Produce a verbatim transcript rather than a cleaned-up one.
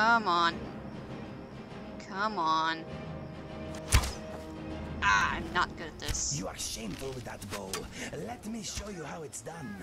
Come on. Come on. Ah, I'm not good at this. You are shameful with that bow. Let me show you how it's done.